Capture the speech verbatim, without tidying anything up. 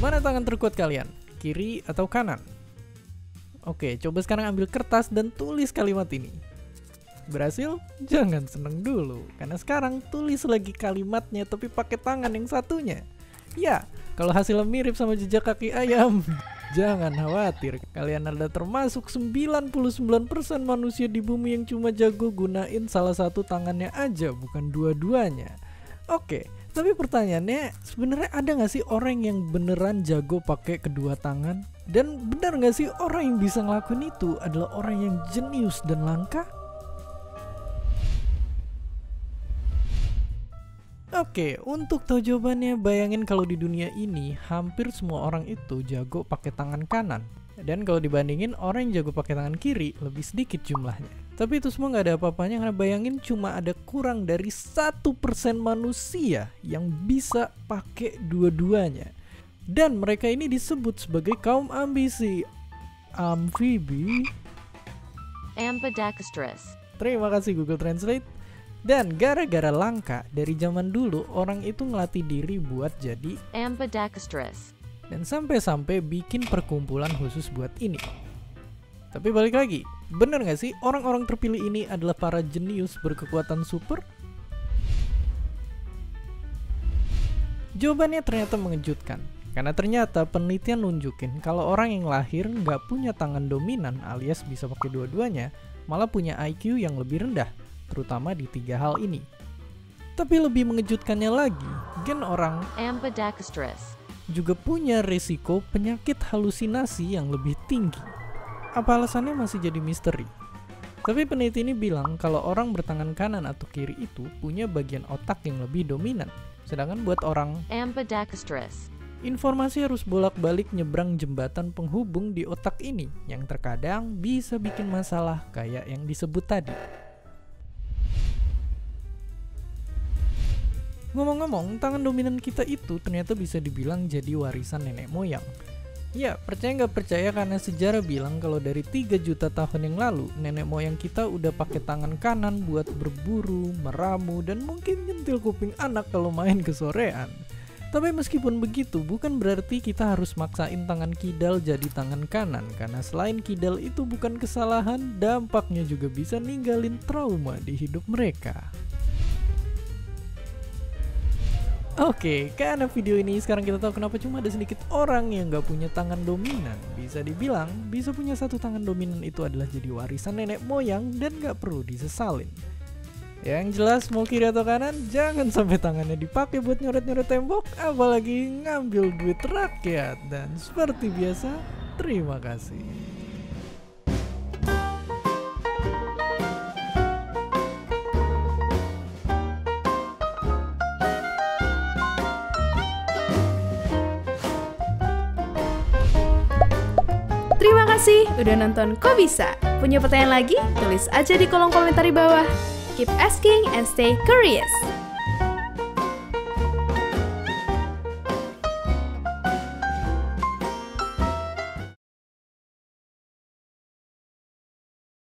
Mana tangan terkuat kalian? Kiri atau kanan? Oke, coba sekarang ambil kertas dan tulis kalimat ini. Berhasil? Jangan seneng dulu, karena sekarang tulis lagi kalimatnya tapi pakai tangan yang satunya. Ya, kalau hasilnya mirip sama jejak kaki ayam. Jangan khawatir, kalian ada termasuk sembilan puluh sembilan persen manusia di bumi yang cuma jago gunain salah satu tangannya aja, bukan dua-duanya. Oke, tapi pertanyaannya, sebenarnya ada nggak sih orang yang beneran jago pakai kedua tangan? Dan benar nggak sih orang yang bisa ngelakuin itu adalah orang yang jenius dan langka? Oke, untuk tahu jawabannya, bayangin kalau di dunia ini hampir semua orang itu jago pakai tangan kanan. Dan kalau dibandingin orang yang jago pakai tangan kiri lebih sedikit jumlahnya. Tapi itu semua nggak ada apa-apanya karena bayangin cuma ada kurang dari satu persen manusia yang bisa pakai dua-duanya. Dan mereka ini disebut sebagai kaum ambisi, amfibi, ambidextrous. Terima kasih Google Translate. Dan gara-gara langka, dari zaman dulu orang itu ngelatih diri buat jadi ambidextrous. Dan sampai-sampai bikin perkumpulan khusus buat ini. Tapi balik lagi, bener gak sih orang-orang terpilih ini adalah para jenius berkekuatan super? Jawabannya ternyata mengejutkan. Karena ternyata penelitian nunjukin kalau orang yang lahir gak punya tangan dominan alias bisa pakai dua-duanya, malah punya I Q yang lebih rendah. Terutama di tiga hal ini. Tapi lebih mengejutkannya lagi, gen orang ambidextrous juga punya risiko penyakit halusinasi yang lebih tinggi. Apa alasannya masih jadi misteri? Tapi peneliti ini bilang kalau orang bertangan kanan atau kiri itu punya bagian otak yang lebih dominan. Sedangkan buat orang ambidextrous, informasi harus bolak-balik nyebrang jembatan penghubung di otak ini, yang terkadang bisa bikin masalah kayak yang disebut tadi. Ngomong-ngomong, tangan dominan kita itu ternyata bisa dibilang jadi warisan nenek moyang. Ya, percaya nggak percaya karena sejarah bilang kalau dari tiga juta tahun yang lalu, nenek moyang kita udah pakai tangan kanan buat berburu, meramu, dan mungkin nyentil kuping anak kalau main kesorean. Tapi meskipun begitu, bukan berarti kita harus maksain tangan kidal jadi tangan kanan, karena selain kidal itu bukan kesalahan, dampaknya juga bisa ninggalin trauma di hidup mereka. Oke, okay, karena video ini sekarang kita tahu kenapa cuma ada sedikit orang yang gak punya tangan dominan. Bisa dibilang, bisa punya satu tangan dominan itu adalah jadi warisan nenek moyang dan gak perlu disesalin. Yang jelas, mau kiri atau kanan, jangan sampai tangannya dipakai buat nyoret-nyoret tembok, apalagi ngambil duit rakyat. Dan seperti biasa, terima kasih. Terima kasih udah nonton Kok Bisa. Punya pertanyaan lagi? Tulis aja di kolom komentar di bawah. Keep asking and stay curious.